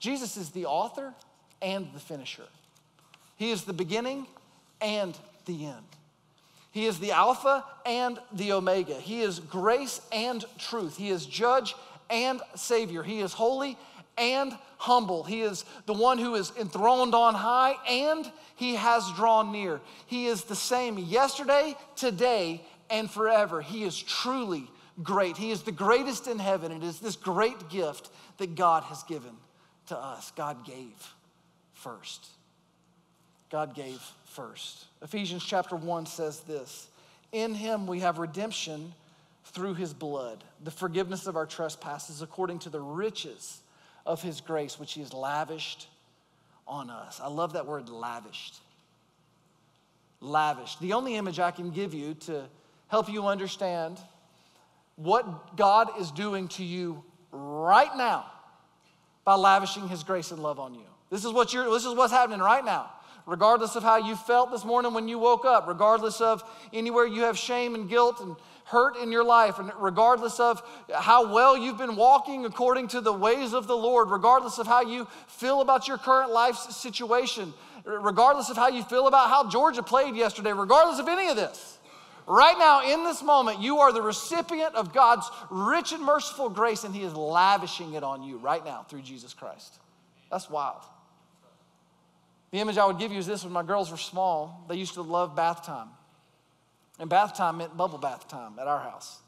Jesus is the author and the finisher. He is the beginning and the end. He is the Alpha and the Omega. He is grace and truth. He is judge and savior. He is holy and humble. He is the one who is enthroned on high, and he has drawn near. He is the same yesterday, today, and forever. He is truly great. He is the greatest in heaven. It is this great gift that God has given to us. God gave first. God gave first. Ephesians chapter one says this: in him we have redemption through his blood, the forgiveness of our trespasses according to the riches of his grace, which he has lavished on us. I love that word, lavished. Lavished. The only image I can give you to help you understand what God is doing to you right now by lavishing his grace and love on you. This is what you're, this is what's happening right now. Regardless of how you felt this morning when you woke up, regardless of anywhere you have shame and guilt and hurt in your life, and regardless of how well you've been walking according to the ways of the Lord, regardless of how you feel about your current life situation, regardless of how you feel about how Georgia played yesterday, regardless of any of this, right now in this moment, you are the recipient of God's rich and merciful grace, and he is lavishing it on you right now through Jesus Christ. That's wild. The image I would give you is this: when my girls were small, they used to love bath time. And bath time meant bubble bath time at our house.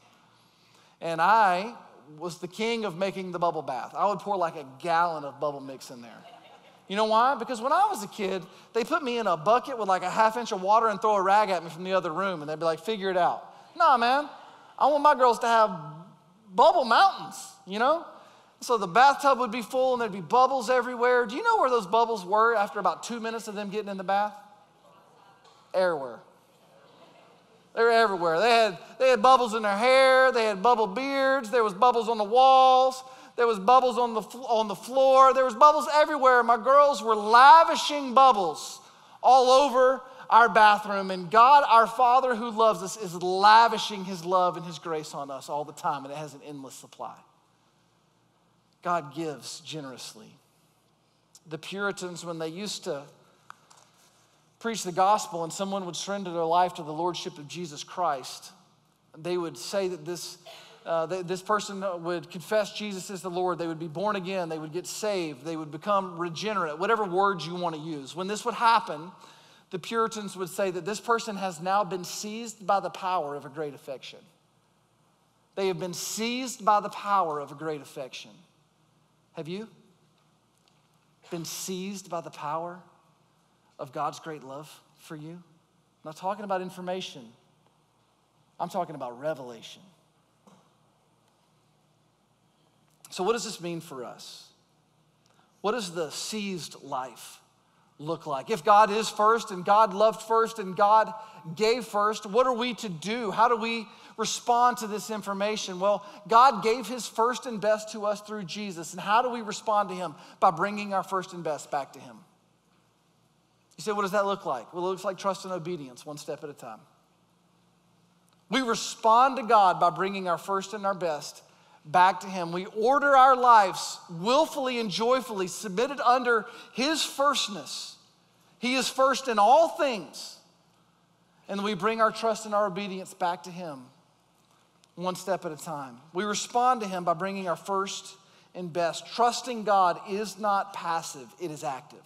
And I was the king of making the bubble bath. I would pour like a gallon of bubble mix in there. You know why? Because when I was a kid, they put me in a bucket with like a half inch of water and throw a rag at me from the other room. And they'd be like, figure it out. Nah, man. I want my girls to have bubble mountains, you know? So the bathtub would be full and there'd be bubbles everywhere. Do you know where those bubbles were after about two minutes of them getting in the bath? Everywhere. They were everywhere. They had, they had bubbles in their hair. They had bubble beards. There was bubbles on the walls. There was bubbles on the, on the floor. There was bubbles everywhere. My girls were lavishing bubbles all over our bathroom. And God, our Father who loves us, is lavishing his love and his grace on us all the time. And it has an endless supply. God gives generously. The Puritans, when they used to preach the gospel and someone would surrender their life to the lordship of Jesus Christ, they would say that this, uh, that this person would confess Jesus as the Lord. They would be born again. They would get saved. They would become regenerate, whatever words you want to use. When this would happen, the Puritans would say that this person has now been seized by the power of a great affection. They have been seized by the power of a great affection. Have you been seized by the power of God's great love for you? I'm not talking about information. I'm talking about revelation. So what does this mean for us? What does the seized life look like? If God is first and God loved first and God gave first, what are we to do? How do we respond to this information? Well, God gave his first and best to us through Jesus. And how do we respond to him? By bringing our first and best back to him. You say, what does that look like? Well, it looks like trust and obedience, one step at a time. We respond to God by bringing our first and our best back to him. We order our lives willfully and joyfully, submitted under his firstness. He is first in all things. And we bring our trust and our obedience back to him one step at a time. We respond to him by bringing our first and best. Trusting God is not passive, it is active.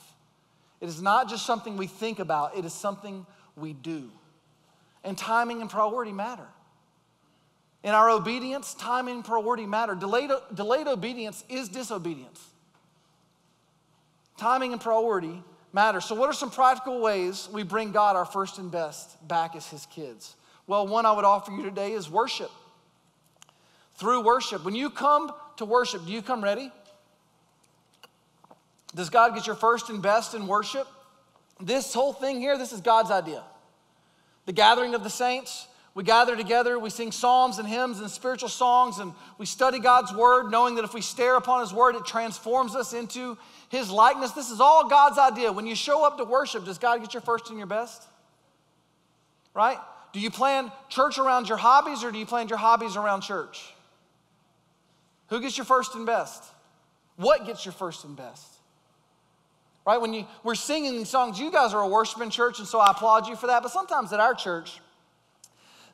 It is not just something we think about, it is something we do. And timing and priority matter. In our obedience, timing and priority matter. Delayed, delayed obedience is disobedience. Timing and priority matter. So what are some practical ways we bring God our first and best back as his kids? Well, one I would offer you today is worship. Through worship. When you come to worship, do you come ready? Does God get your first and best in worship? This whole thing here, this is God's idea. The gathering of the saints, we gather together, we sing psalms and hymns and spiritual songs, and we study God's word, knowing that if we stare upon his word, it transforms us into his likeness. This is all God's idea. When you show up to worship, does God get your first and your best? Right? Do you plan church around your hobbies, or do you plan your hobbies around church? Who gets your first and best? What gets your first and best? Right? When you, we're singing these songs, you guys are a worshiping church, and so I applaud you for that. But sometimes at our church,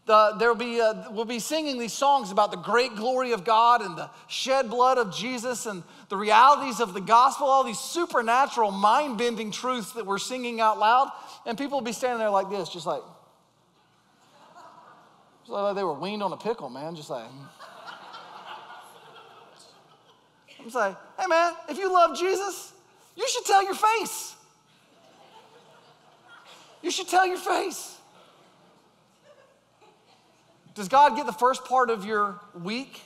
the, there'll be a, we'll be singing these songs about the great glory of God and the shed blood of Jesus and the realities of the gospel, all these supernatural, mind-bending truths that we're singing out loud. And people will be standing there like this, just like, just like they were weaned on a pickle, man. Just like, I'm just like, hey, man, if you love Jesus, you should tell your face. You should tell your face. Does God get the first part of your week?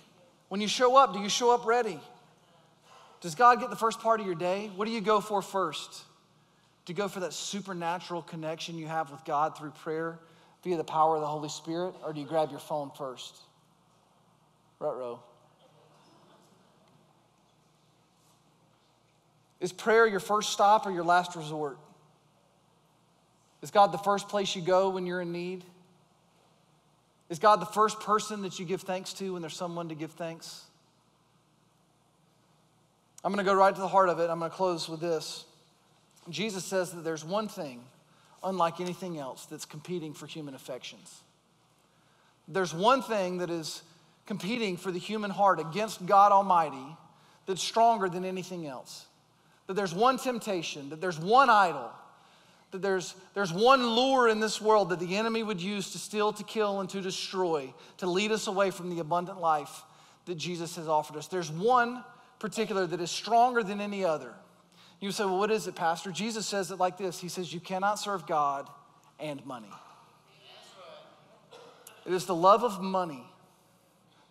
When you show up, do you show up ready? Does God get the first part of your day? What do you go for first? Do you go for that supernatural connection you have with God through prayer via the power of the Holy Spirit, or do you grab your phone first? Ruh-roh. Is prayer your first stop or your last resort? Is God the first place you go when you're in need? Is God the first person that you give thanks to when there's someone to give thanks? I'm gonna go right to the heart of it. I'm gonna close with this. Jesus says that there's one thing, unlike anything else, that's competing for human affections. There's one thing that is competing for the human heart against God Almighty that's stronger than anything else. That there's one temptation, that there's one idol, that there's, there's one lure in this world that the enemy would use to steal, to kill, and to destroy, to lead us away from the abundant life that Jesus has offered us. There's one particular that is stronger than any other. You say, well, what is it, Pastor? Jesus says it like this. He says, you cannot serve God and money. It is the love of money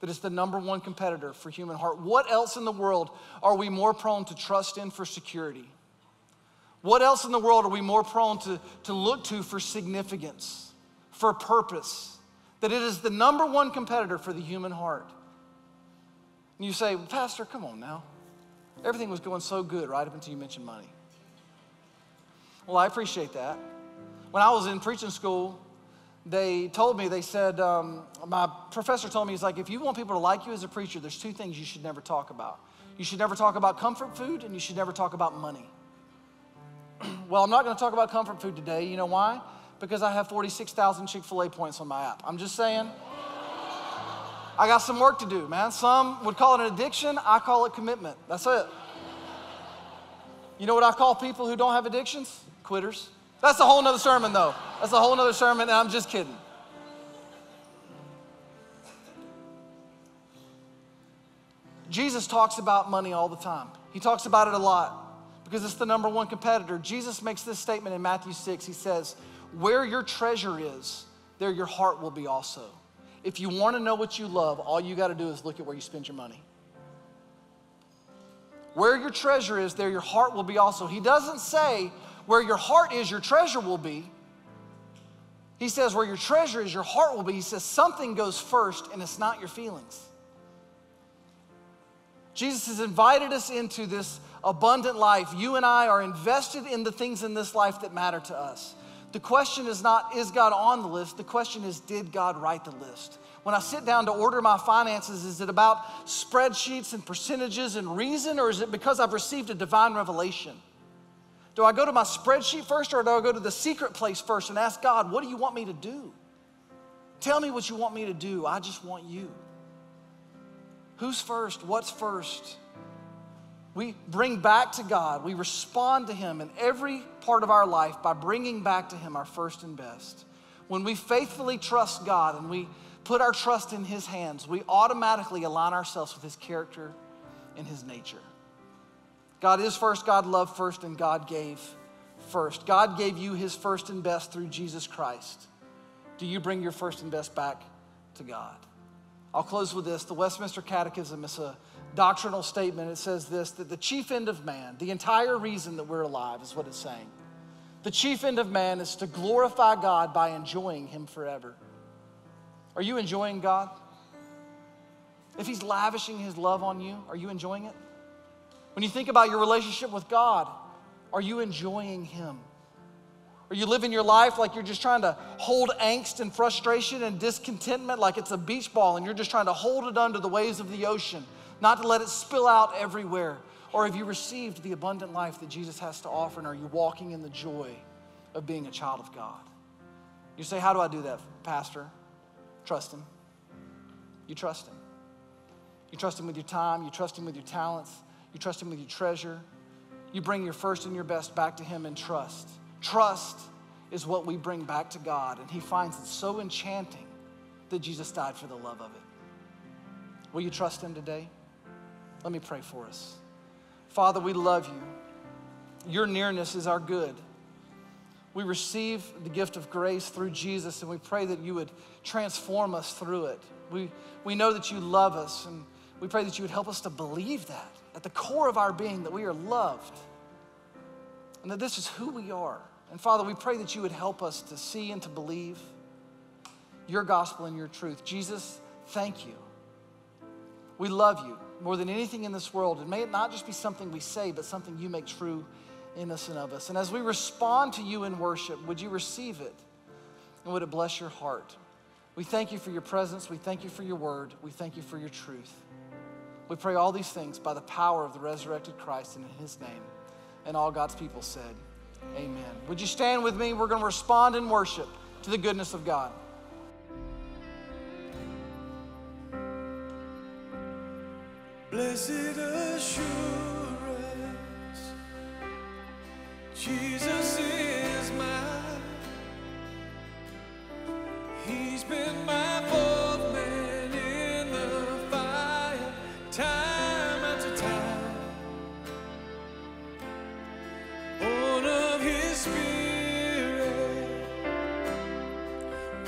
that is the number one competitor for human heart. What else in the world are we more prone to trust in for security? What else in the world are we more prone to, to look to for significance, for purpose? That it is the number one competitor for the human heart. And you say, Pastor, come on now. Everything was going so good right up until you mentioned money. Well, I appreciate that. When I was in preaching school, they told me, they said, um, my professor told me, he's like, if you want people to like you as a preacher, there's two things you should never talk about. You should never talk about comfort food, and you should never talk about money. Well, I'm not going to talk about comfort food today. You know why? Because I have forty-six thousand Chick-fil-A points on my app. I'm just saying. I got some work to do, man. Some would call it an addiction. I call it commitment. That's it. You know what I call people who don't have addictions? Quitters. That's a whole nother sermon, though. That's a whole nother sermon, and I'm just kidding. Jesus talks about money all the time. He talks about it a lot. because it's the number one competitor. Jesus makes this statement in Matthew six. He says, where your treasure is, there your heart will be also. If you want to know what you love, all you got to do is look at where you spend your money. Where your treasure is, there your heart will be also. He doesn't say where your heart is, your treasure will be. He says where your treasure is, your heart will be. He says something goes first, and it's not your feelings. Jesus has invited us into this abundant life. You and I are invested in the things in this life that matter to us. The question is not, is God on the list? The question is, did God write the list? When I sit down to order my finances, is it about spreadsheets and percentages and reason, or is it because I've received a divine revelation? Do I go to my spreadsheet first, or do I go to the secret place first and ask God, what do you want me to do? Tell me what you want me to do. I just want you. Who's first? What's first? We bring back to God. We respond to Him in every part of our life by bringing back to Him our first and best. When we faithfully trust God and we put our trust in His hands, we automatically align ourselves with His character and His nature. God is first, God loved first, and God gave first. God gave you His first and best through Jesus Christ. Do you bring your first and best back to God? I'll close with this. The Westminster Catechism is a doctrinal statement. It says this, that the chief end of man, the entire reason that we're alive is what it's saying. The chief end of man is to glorify God by enjoying Him forever. Are you enjoying God? If He's lavishing His love on you, are you enjoying it? When you think about your relationship with God, are you enjoying Him? Are you living your life like you're just trying to hold angst and frustration and discontentment like it's a beach ball and you're just trying to hold it under the waves of the ocean, not to let it spill out everywhere? Or have you received the abundant life that Jesus has to offer, and are you walking in the joy of being a child of God? You say, how do I do that, Pastor? Trust Him. You trust Him. You trust Him with your time. You trust Him with your talents. You trust Him with your treasure. You bring your first and your best back to Him in trust. Trust is what we bring back to God, and He finds it so enchanting that Jesus died for the love of it. Will you trust Him today? Let me pray for us. Father, we love You. Your nearness is our good. We receive the gift of grace through Jesus, and we pray that You would transform us through it. We, we know that You love us, and we pray that You would help us to believe that at the core of our being, that we are loved and that this is who we are. And Father, we pray that You would help us to see and to believe Your gospel and Your truth. Jesus, thank You. We love You more than anything in this world. And may it not just be something we say, but something You make true in us and of us. And as we respond to You in worship, would You receive it? And would it bless your heart? We thank You for Your presence. We thank You for Your word. We thank You for Your truth. We pray all these things by the power of the resurrected Christ and in His name. And all God's people said, amen. Would you stand with me? We're going to respond in worship to the goodness of God. Blessed assurance, Jesus is mine. He's been my fourth man in the fire, time after time. Born of His Spirit,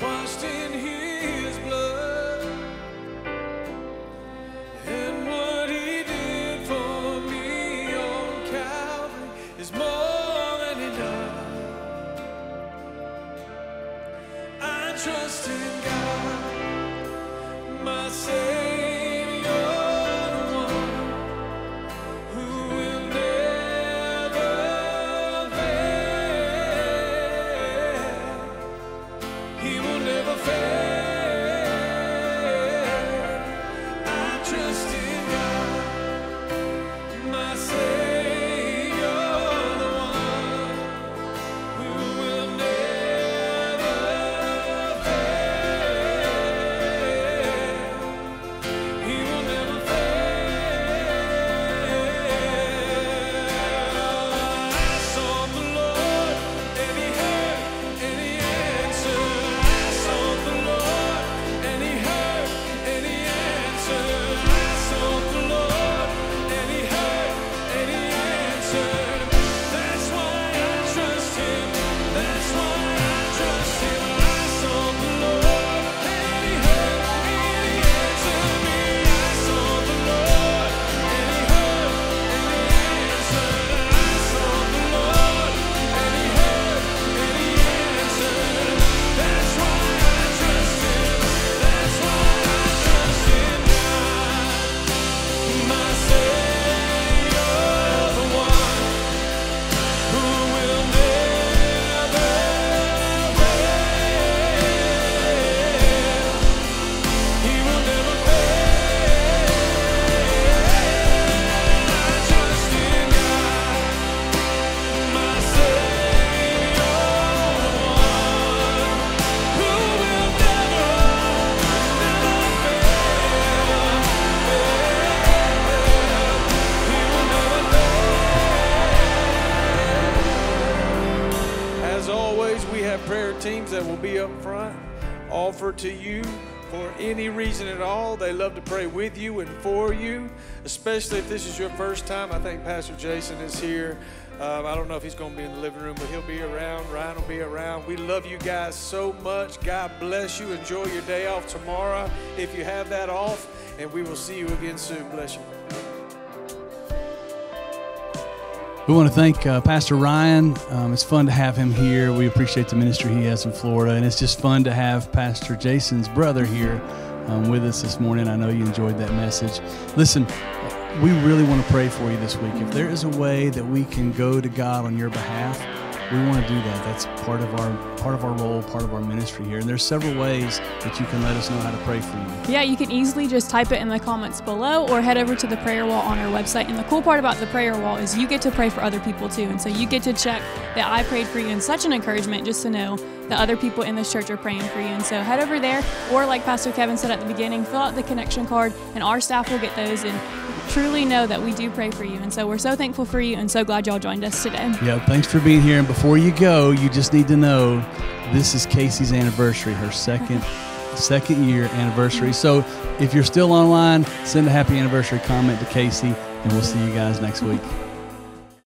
washed in His blood. Trust in God, my Savior. offer to you for any reason at all. They love to pray with you and for you, especially if this is your first time. I think Pastor Jason is here. Um, I don't know if he's going to be in the living room, but he'll be around. Ryan will be around. We love you guys so much. God bless you. Enjoy your day off tomorrow if you have that off, and we will see you again soon. Bless you. We want to thank uh, Pastor Ryan. Um, it's fun to have him here. We appreciate the ministry he has in Florida, and it's just fun to have Pastor Jason's brother here um, with us this morning. I know you enjoyed that message. Listen, we really want to pray for you this week. If there is a way that we can go to God on your behalf, we want to do that. That's part of our part of our role, part of our ministry here. And there's several ways that you can let us know how to pray for you. Yeah, you can easily just type it in the comments below or head over to the prayer wall on our website. And the cool part about the prayer wall is you get to pray for other people too. And so you get to check that I prayed for you, and such an encouragement just to know that other people in this church are praying for you. And so head over there, or like Pastor Kevin said at the beginning, fill out the connection card and our staff will get those, and truly know that we do pray for you. And so we're so thankful for you and so glad y'all joined us today. Yeah, thanks for being here. And before you go, you just need to know this is Casey's anniversary, her second second year anniversary. So if you're still online, send a happy anniversary comment to Casey, and we'll see you guys next week.